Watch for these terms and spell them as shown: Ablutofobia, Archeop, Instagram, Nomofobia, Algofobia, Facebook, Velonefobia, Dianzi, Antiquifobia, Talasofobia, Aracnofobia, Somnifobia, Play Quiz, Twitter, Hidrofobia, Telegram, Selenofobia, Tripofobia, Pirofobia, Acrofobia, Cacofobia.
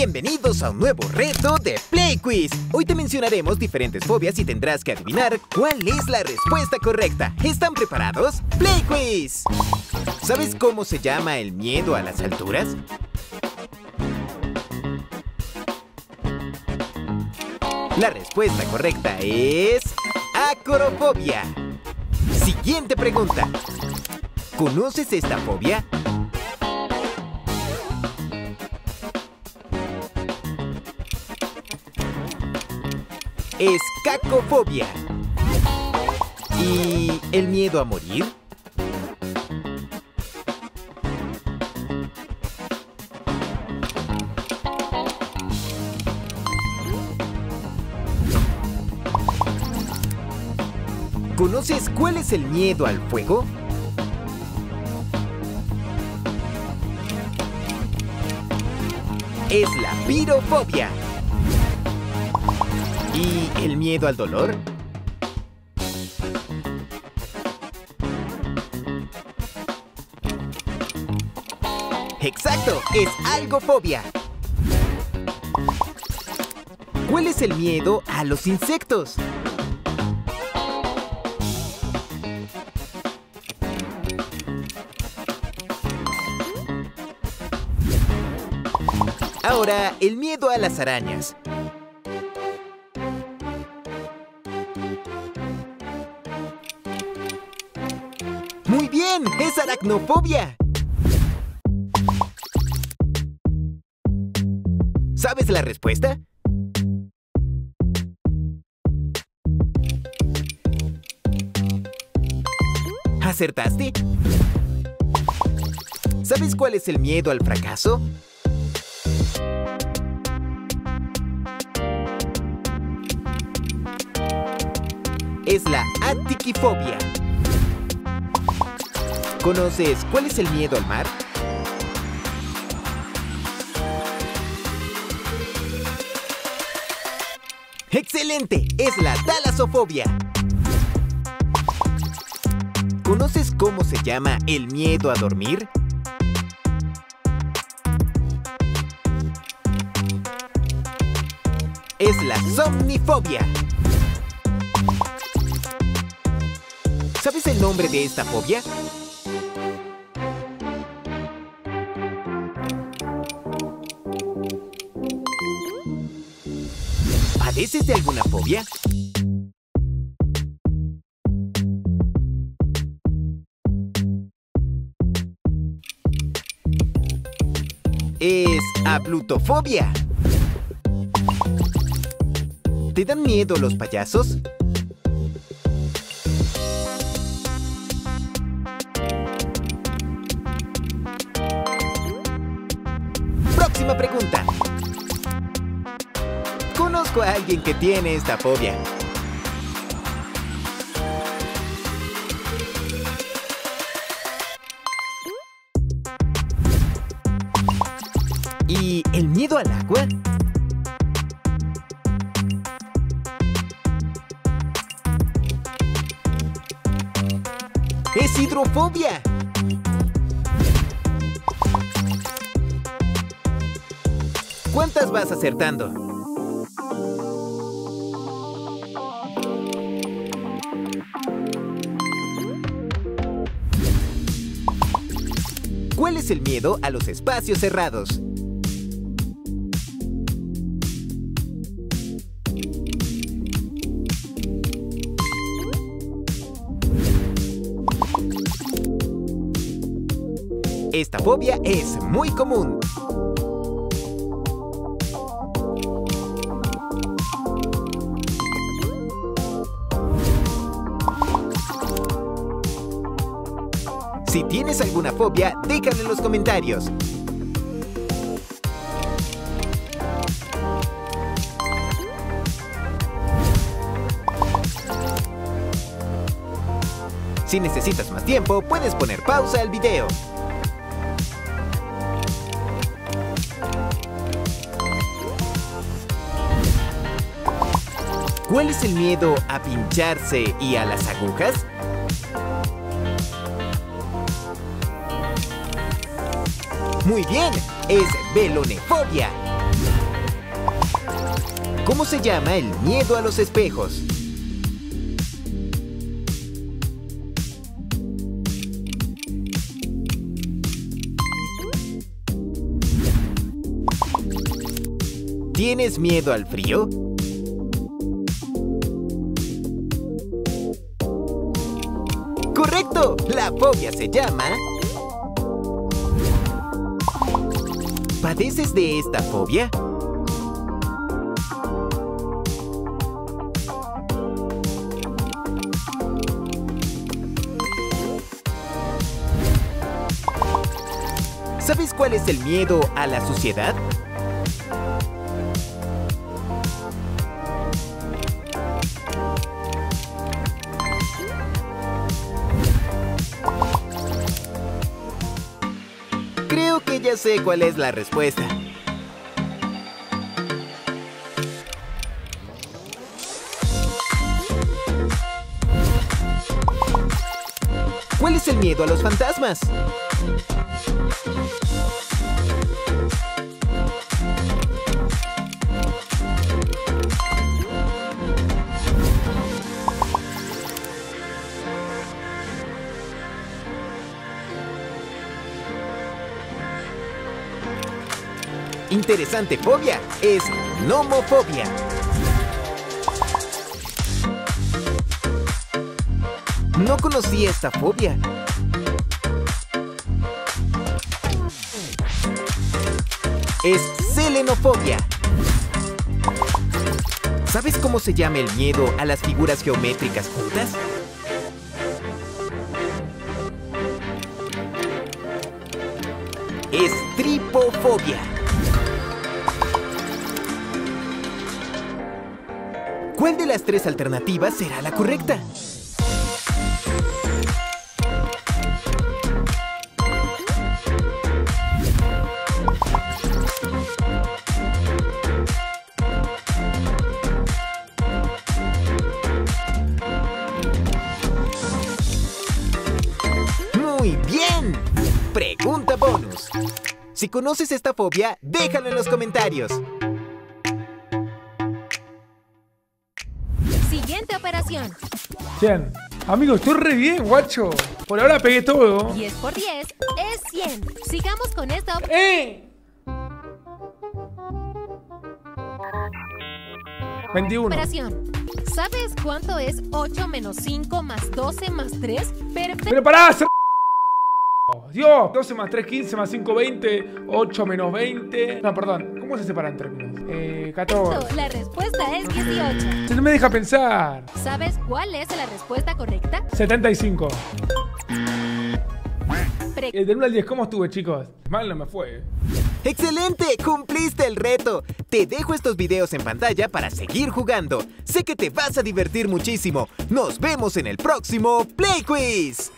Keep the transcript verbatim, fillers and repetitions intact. Bienvenidos a un nuevo reto de Play Quiz. Hoy te mencionaremos diferentes fobias y tendrás que adivinar cuál es la respuesta correcta. ¿Están preparados? ¡Play Quiz! ¿Sabes cómo se llama el miedo a las alturas? La respuesta correcta es... acrofobia. Siguiente pregunta. ¿Conoces esta fobia? Es cacofobia. ¿Y el miedo a morir? ¿Conoces cuál es el miedo al fuego? Es la pirofobia. ¿Y el miedo al dolor? ¡Exacto! Es algofobia. ¿Cuál es el miedo a los insectos? Ahora, el miedo a las arañas. ¡Muy bien! ¡Es aracnofobia! ¿Sabes la respuesta? ¿Acertaste? ¿Sabes cuál es el miedo al fracaso? Es la antiquifobia. ¿Conoces cuál es el miedo al mar? ¡Excelente! Es la talasofobia. ¿Conoces cómo se llama el miedo a dormir? Es la somnifobia. ¿Sabes el nombre de esta fobia? ¿Padeces de alguna fobia? Es ablutofobia. ¿Te dan miedo los payasos? Próxima pregunta. Conozco a alguien que tiene esta fobia. ¿Y el miedo al agua? ¡Es hidrofobia! ¿Cuántas vas acertando? ¿Cuál es el miedo a los espacios cerrados? Esta fobia es muy común. Si tienes alguna fobia, déjala en los comentarios. Si necesitas más tiempo, puedes poner pausa al video. ¿Cuál es el miedo a pincharse y a las agujas? Muy bien, es velonefobia. ¿Cómo se llama el miedo a los espejos? ¿Tienes miedo al frío? ¡Correcto! La fobia se llama... ¿Padeces de esta fobia? ¿Sabes cuál es el miedo a la suciedad? Creo que ya sé cuál es la respuesta. ¿Cuál es el miedo a los fantasmas? Interesante fobia es nomofobia. No conocía esta fobia. Es selenofobia. ¿Sabes cómo se llama el miedo a las figuras geométricas juntas? Es tripofobia. ¿Cuál de las tres alternativas será la correcta? ¡Muy bien! Pregunta bonus. Si conoces esta fobia, déjalo en los comentarios. Operación. cien. Amigo, estoy re bien, guacho. Por ahora pegué todo. diez por diez es cien. Sigamos con esta operación. ¡Eh! veintiuno. Operación. ¿Sabes cuánto es ocho menos cinco más doce más tres? Perfecto. ¡Pero pará! Se... Dios, doce más tres, quince más cinco, veinte. ocho menos veinte. No, perdón. ¿Cómo se separan términos? Eh, catorce. La respuesta es dieciocho. Se no me deja pensar. ¿Sabes cuál es la respuesta correcta? setenta y cinco. Pre eh, del uno al diez, ¿cómo estuve, chicos? Mal no me fue. ¡Excelente! ¡Cumpliste el reto! Te dejo estos videos en pantalla para seguir jugando. Sé que te vas a divertir muchísimo. Nos vemos en el próximo Play Quiz.